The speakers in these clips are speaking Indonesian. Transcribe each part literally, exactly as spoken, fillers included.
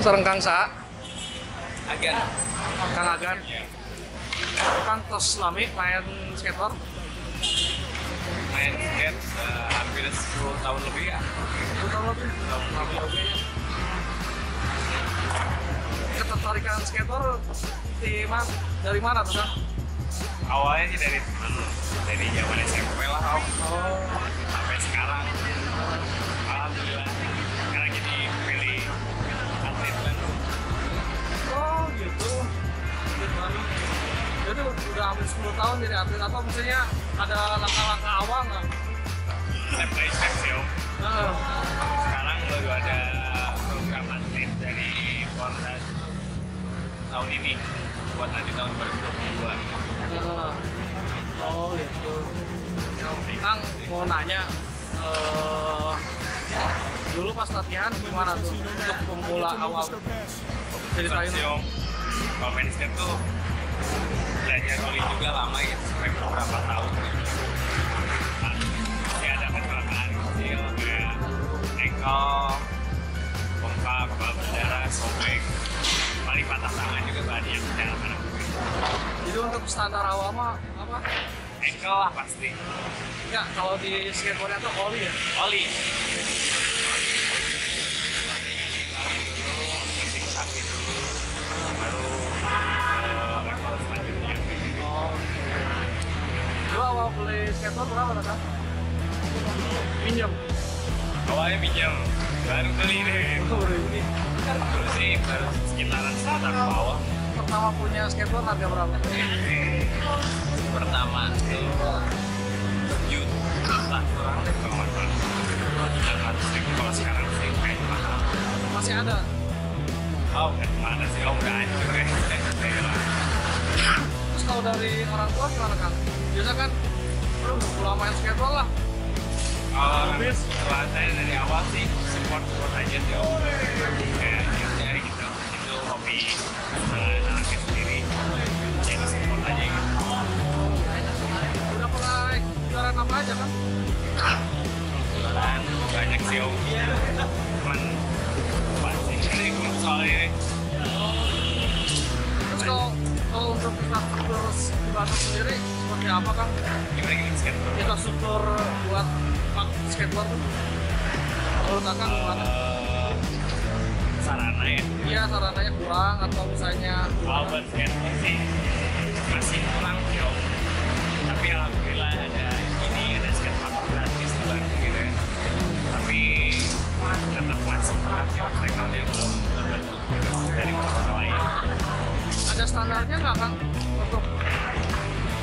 sareng Kang Sa Agan. Kang Agan. Kang tos lami main skateboard. Main skate uh, hampir sepuluh tahun lebih ya. sepuluh tahun lebih. sepuluh tahun lebih. Ketertarikan skateboard di mana? Dari mana tuh, Kang? Awalnya sih dari teman, dari zaman S M P lah, Om. Oh. Sampai sekarang. Alhamdulillah. Sekarang jadi pilih atlet Bandung. Oh gitu. Jadi udah hampir sepuluh tahun jadi atlet, atau misalnya ada langkah-langkah awal nggak? Step by step sih, Om. Uh. Sekarang udah ada program atlet dari Polda tahun ini buat nanti tahun dua ribu dua puluh dua. Oh gitu. Kang mau nanya, uh, dulu pas latihan gimana tuh untuk pemula awal? Ceritain dong. Kalau main skate tuh belajar oli juga lama ya, sampai beberapa tahun. Ya ada kecelakaan kecil kayak engkel, pompa, kepala berdarah, sobek, paling patah tangan juga banyak yang kena. Jadi untuk standar awal mah apa? Engkel lah pasti. Ya kalau di skateboard itu oli ya? Oli. Lalu sakit dulu, baru level selanjutnya. Oh. Lu awal beli skateboard berapa tuh? Pinjam. Awalnya pinjam, baru beli deh. Baru ini. Baru sih baru sekitaran standar bawah. Pertama punya skateboard harga berapa? Pertama itu juta kurang lebih dua juta lima ratus ribu. Kalau sekarang sih kayaknya mahal. Masih ada? Oh, mana sih? Oh, udah hancur ya. Terus kalau dari orang tua gimana, Kang? Biasa kan, lu pulang main skateboard lah. Kalau setelah saya dari awal sih support-support aja sih, Om. Kayak nyari gitu, itu hobi anaknya sendiri, jadi support aja gitu. Udah pernah juara apa aja, Kan? Juaraan banyak sih, Om. Cuman pasti ini gue soalnya ini. Terus kalau untuk infrastruktur di Bandung sendiri seperti apa, Kang? Gimana gini skateboard? Infrastruktur buat skateboard tuh menurut Kakak gimana? Uh, sarana ya? Iya, sarananya kurang atau misalnya Albert skateboard sih masih kurang sih, Om. Tapi alhamdulillah ada ini, ada skateboard gratis di Bandung gitu ya. Tapi tetap masih kurang sih, teknologi belum terbentuk gitu dari kota lain. Ada standarnya nggak, Kang, untuk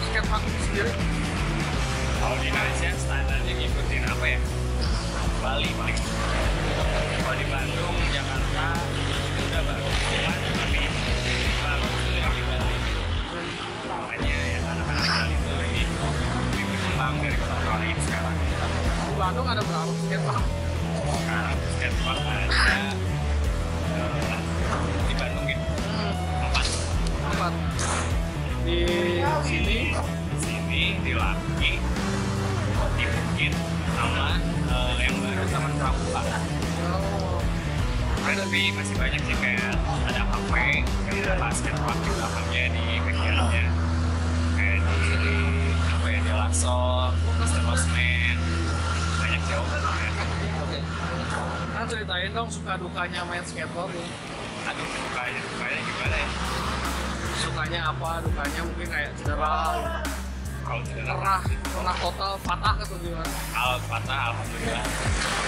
skateboard itu sendiri? Kalau di Indonesia standarnya ngikutin apa ya? Bali paling. Kalau di Bandung, Jakarta itu udah bagus, cuman tapi bagus yang di Bali. Makanya ya anak-anak Bali itu ini lebih berkembang dari kota-kota lain sekarang. Di Bandung ada berapa skatepark? Sekarang skatepark ada di Bandung ya empat. Empat. Di sini, di sini di Laki, di Bukit, sama uh, yang baru sama Pramuka. Oh. Tapi masih banyak sih, kayak ada H P, ada basketball di belakangnya, di kegiatannya, kayak di, di apa ya, di Lakso, Mister Bosman, banyak sih, Om. Oke. Kan ceritain dong suka dukanya main skateboard nih. Aduh, dukanya, dukanya gimana ya? Sukanya apa, dukanya mungkin kayak cedera. Kalau cedera pernah, pernah total patah atau gimana? Kalau patah alhamdulillah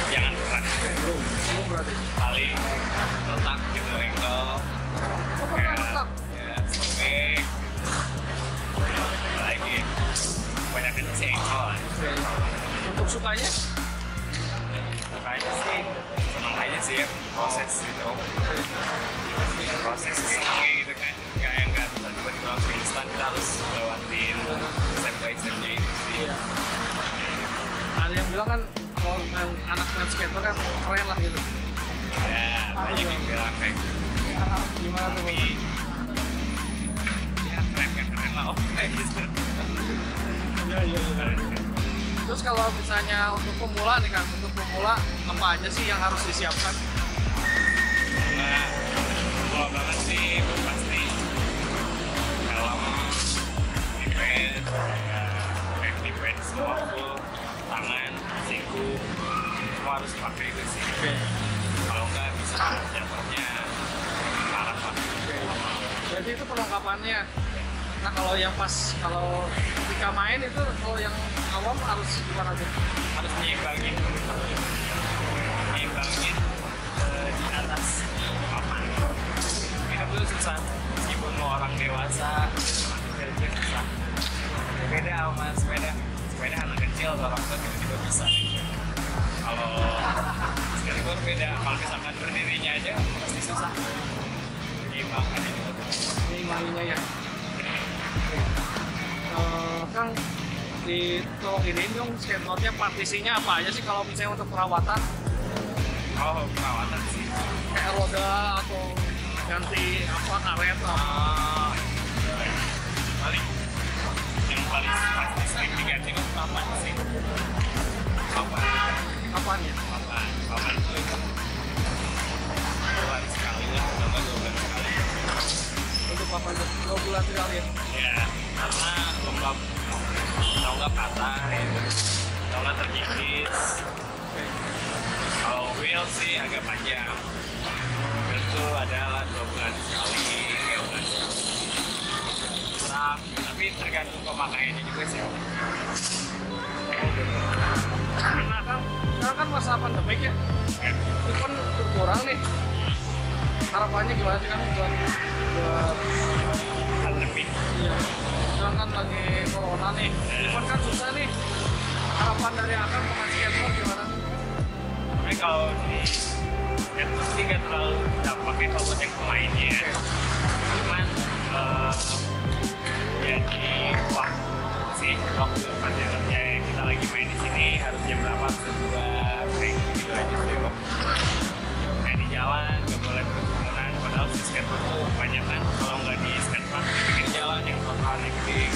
jangan pernah. Belum, belum berarti. Paling letak gitu, engkel. Oh, pernah letak? Ya, sobek. Apalagi banyak itu sih engkel. Untuk sukanya? Sukanya sih, senang aja sih ya, proses gitu. Proses senangnya gitu kan. Kayak yang gak bisa tiba-tiba instan, kita harus lewatin step by stepnya itu sih. Iya. Ada yang bilang kan kalau anak main skateboard kan keren lah gitu. Ya, banyak yang bilang kayak gitu. Gimana tuh? Tapi, ya keren kan, keren lah, Om. Kayak gitu. Iya, iya, iya. Terus kalau misalnya untuk pemula nih, kan, untuk pemula apa aja sih yang harus disiapkan? Nah, Randy Pants semua full, tangan, siku, semua harus pakai ke sini. Kalau nggak bisa jatuhnya parah banget. Jadi itu perlengkapannya. Nah kalau yang pas, kalau ketika main itu kalau yang awam harus gimana aja? Harus nyimbangin, nyimbangin uh, di atas papan. Itu dulu susah, meskipun mau orang dewasa, anak kecil susah. Beda sama sepeda, sepeda anak kecil atau orang tua tiba-tiba bisa. Kalau skateboard beda, kalau misalkan berdirinya aja pasti susah. Nyimbangin itu. Nyimbanginnya ya. Uh, Kang, ditolong ini dong skateboardnya partisinya apa aja sih kalau misalnya untuk perawatan? Oh, perawatan sih kayak roda atau ganti apa karet atau uh, paling yang paling pasti sering diganti itu papan sih. Papan papan ya? Papan, papan itu dua bulan sekali lah, tambah dua bulan sekali untuk papan dua bulan sekali ya? Iya, karena lembab tau nggak patah, tau nggak terkikis. Kalau wheel sih agak panjang, wheel itu adalah dua bulan sekali, tiga bulan sekali. Nah, tapi tergantung pemakaiannya juga sih. Nah kan, karena kan masa pandemi ya, itu kan berkurang nih. Harapannya gimana sih kan buat pandemi? Iya. Sekarang kan lagi corona nih, cuman kan susah nih. Harapan dari akan pemain skateboard gimana? Tapi kalau di skateboard sih nggak terlalu dampaknya kalau buat yang pemainnya. Cuman uh, jadi waktu sih, waktu panjangnya kita lagi main di sini harus jam berapa berdua break gitu aja sih. Main di jalan nggak boleh berkerumunan. Padahal si skateboard tuh banyak kan, kalau nggak di skateboard dibikin jalan yang total ekstrim.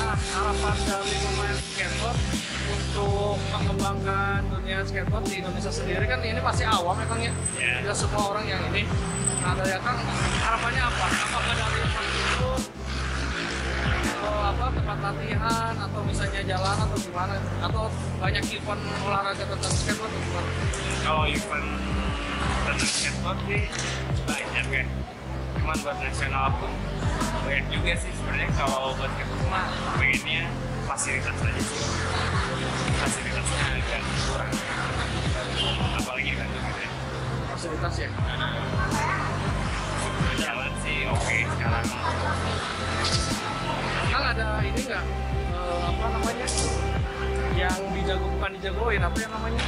Nah, harapan dari pemain skateboard untuk mengembangkan dunia skateboard di Indonesia sendiri kan ini pasti awam ya Kang ya? Yeah. Tidak semua orang yang ini. Nah dari Kang harapannya apa? Apakah dari itu apa tempat latihan atau misalnya jalan atau gimana? Atau banyak event olahraga tentang skateboard atau gimana? Kalau event tentang skateboard sih banyak ya. Cuman buat nasional pun banyak juga sih sebenarnya. Kalau buat ke rumah pengennya fasilitas aja sih, fasilitasnya agak kurang, apalagi kan juga fasilitas ya. Jalan sih oke okay, sekarang. Kan ada ini nggak uh, apa namanya yang dijago bukan dijagoin apa yang namanya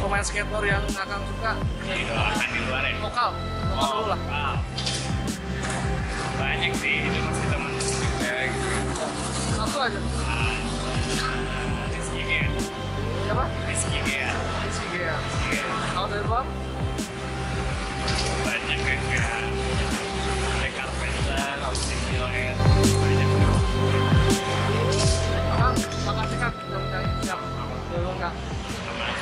pemain skateboard yang akan suka di luar, di luar ya? Lokal, lokal dulu lah. Wow. Banyak sih, itu masih teman juga gitu. Satu aja? Rizky Gean. Siapa? Rizky Gean. Rizky Gean. Kalau dari luar? Banyak kan kan. Dari Carpenter, Austin Gillette, banyak kan. Makasih kan, udah-udah siap. Udah-udah.